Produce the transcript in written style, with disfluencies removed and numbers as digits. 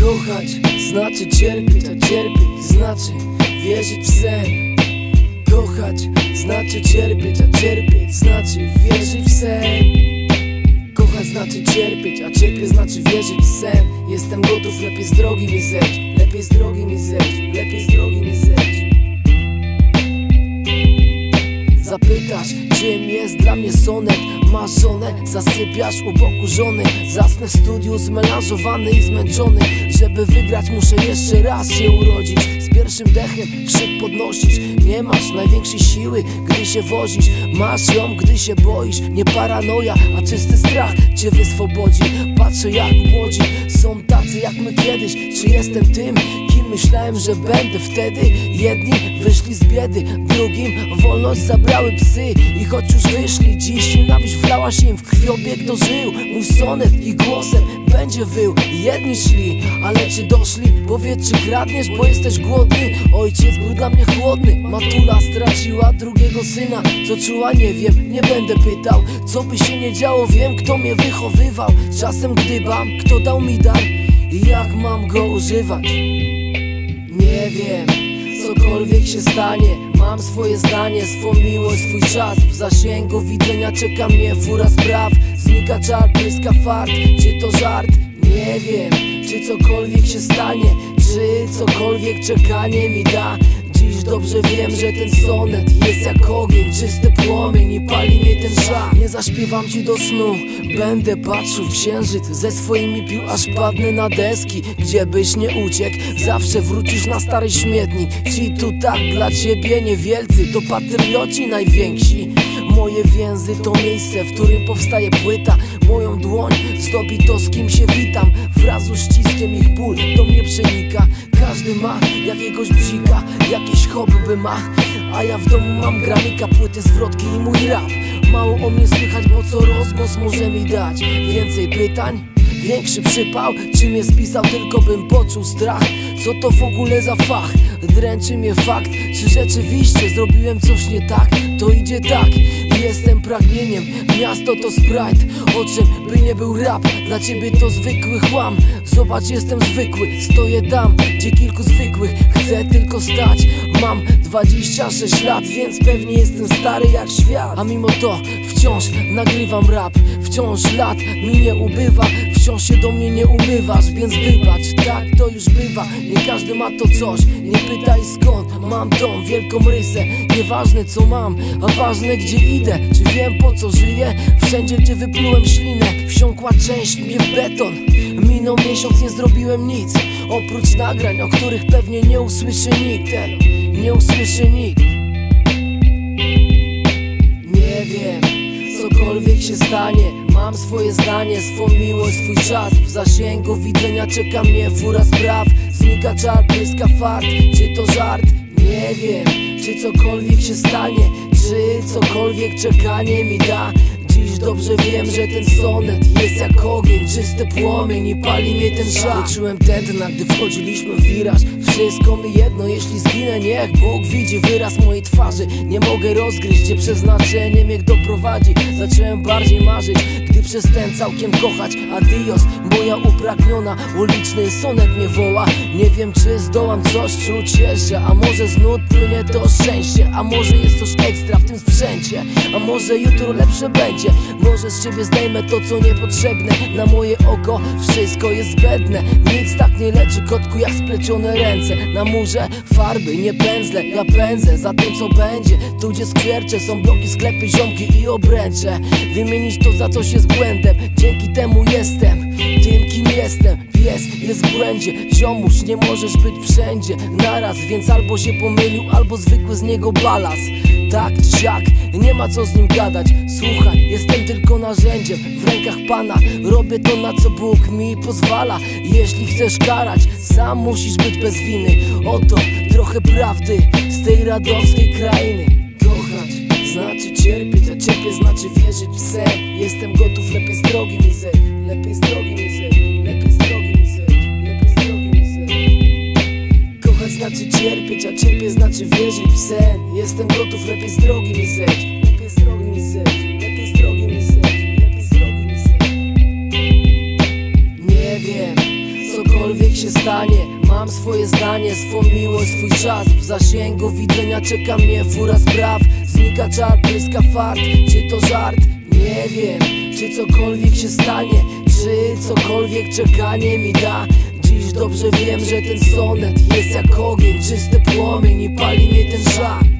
Kochać znaczy cierpieć, a cierpieć znaczy wierzyć w sen. Kochać znaczy cierpieć, a cierpieć znaczy wierzyć w sen. Kochać znaczy cierpieć, a cierpieć znaczy wierzyć w sen. Jestem gotów, lepiej z drogi mi zejść, lepiej z drogi mi zejść, lepiej z drogi mi zejść. Zapytasz, czym jest dla mnie sonet? Masz żonę, zasypiasz u boku żony. Zasnę w studiu zmelanżowany i zmęczony. Żeby wygrać muszę jeszcze raz się urodzić. Z pierwszym dechem krzyk podnosisz. Nie masz największej siły, gdy się wozisz. Masz ją, gdy się boisz. Nie paranoja, a czysty strach cię wyswobodzi. Patrzę jak młodzi są tacy jak my kiedyś. Czy jestem tym, kim myślałem, że będę? Wtedy jedni wyszli z biedy, drugim wolność zabrały psy. I choć już wyszli, dziś nienawiść wlała się im w krwiobieg. To żył mój sonet i głosem będzie wył. Jedni szli, ale czy doszli? Powiedz, czy kradniesz, bo jesteś głodny? Ojciec był dla mnie chłodny. Matula straciła drugiego syna. Co czuła? Nie wiem, nie będę pytał. Co by się nie działo, wiem, kto mnie wychowywał. Czasem gdybam, kto dał mi dar i jak mam go używać. Nie wiem, cokolwiek się stanie, mam swoje zdanie, swą miłość, swój czas. W zasięgu widzenia czeka mnie fura spraw. Znika czar, błyska fart, czy to żart? Nie wiem, czy cokolwiek się stanie, czy cokolwiek czekanie mi da. Dziś dobrze wiem, że ten sonet jest jak ogień, czysty płomień i pali mnie ten żar. Nie zaśpiewam ci do snu, będę patrzył w księżyc ze swoimi pił, aż padnę na deski. Gdzie byś nie uciekł, zawsze wrócisz na stary śmietnik. Ci tu tak dla ciebie niewielcy, to patrioci najwięksi. Moje więzy to miejsce, w którym powstaje płyta. Moją dłoń zdobi to, z kim się witam. Wraz z uściskiem ich ból do mnie przenika. Każdy ma jakiegoś bzika, jakieś hobby ma. A ja w domu mam gramika, płyty, zwrotki i mój rap. Mało o mnie słychać, bo co rozgłos może mi dać? Więcej pytań? Większy przypał? Czy mnie spisał, tylko bym poczuł strach? Co to w ogóle za fach? Dręczy mnie fakt, czy rzeczywiście zrobiłem coś nie tak? To idzie tak, jestem pragnieniem. Miasto to Sprite, o czym by nie był rap. Dla ciebie to zwykły chłam. Zobacz, jestem zwykły, stoję tam, gdzie kilku zwykłych chcę tylko stać. Mam 26 lat, więc pewnie jestem stary jak świat. A mimo to wciąż nagrywam rap. Wciąż lat mi nie ubywa, wciąż się do mnie nie umywasz. Więc wybacz, tak to już bywa. Nie każdy ma to coś, nie pytaj skąd mam tą wielką rysę. Nieważne co mam, a ważne gdzie idę. Czy wiem po co żyję? Wszędzie gdzie wyplułem ślinę, wsiąkła część mnie w beton. Minął miesiąc, nie zrobiłem nic oprócz nagrań, o których pewnie nie usłyszy nikt. Nie usłyszy nikt. Nie wiem, cokolwiek się stanie, mam swoje zdanie, swą miłość, swój czas. W zasięgu widzenia czeka mnie fura spraw. Znika czar, błyska fart, czy to żart? Nie wiem, czy cokolwiek się stanie, czy cokolwiek czekanie mi da. Dziś dobrze wiem, że ten sonet jest jak ogień, czysty płomień i pali mnie ten żar. Czułem tętna, gdy wchodziliśmy w wiraż. Wszystko mi jedno, jeśli zginę, niech Bóg widzi wyraz mojej twarzy. Nie mogę rozgryźć, gdzie przeznaczenie mnie doprowadzi. Zacząłem bardziej marzyć, gdy przez ten całkiem kochać. Adios, moja upragniona, uliczny sonet mnie woła. Nie wiem, czy zdołam coś czuć jeszcze, a może z nut płynie to szczęście. A może jest coś ekstra w tym sprzęcie, a może jutro lepsze będzie. Może z ciebie zdejmę to, co niepotrzebne. Na moje oko wszystko jest zbędne. Nic tak nie leczy, kotku, jak splecione ręce. Na murze farby, nie pędzle. Ja pędzę za tym, co będzie. Tu gdzie skwiercze, są bloki, sklepy, ziomki i obręcze. Wymienić to za coś jest błędem. Dzięki temu jestem tym, kim jestem. Pies jest w błędzie, ziomuś, nie możesz być wszędzie naraz. Więc albo się pomylił, albo zwykły z niego balans. Tak czy siak, nie ma co z nim gadać. Słuchaj, jestem tylko narzędziem w rękach Pana. Robię to, na co Bóg mi pozwala. Jeśli chcesz karać, sam musisz być bez winy. Oto trochę prawdy z tej radowskiej krainy. Kochać znaczy cierpieć, a cierpieć znaczy wierzyć w sen. Jestem gotów, lepiej z drogi mi zejść, lepiej z drogi mi zejść, lepiej z drogi mi zejść, lepiej z drogi mi zejść. Kochać znaczy cierpieć, a cierpieć znaczy wierzyć w sen. Jestem gotów, lepiej z drogi mi zejść, lepiej z drogi mi zejść. Lepiej z drogi mi zejść, lepiej z drogi mi zejść. się stanie. Mam swoje zdanie, swą miłość, swój czas. W zasięgu widzenia czeka mnie fura spraw. Znika czar, błyska fart, czy to żart? Nie wiem, czy cokolwiek się stanie, czy cokolwiek czekanie mi da. Dziś dobrze wiem, że ten sonet jest jak ogień, czysty płomień i pali mnie ten żar.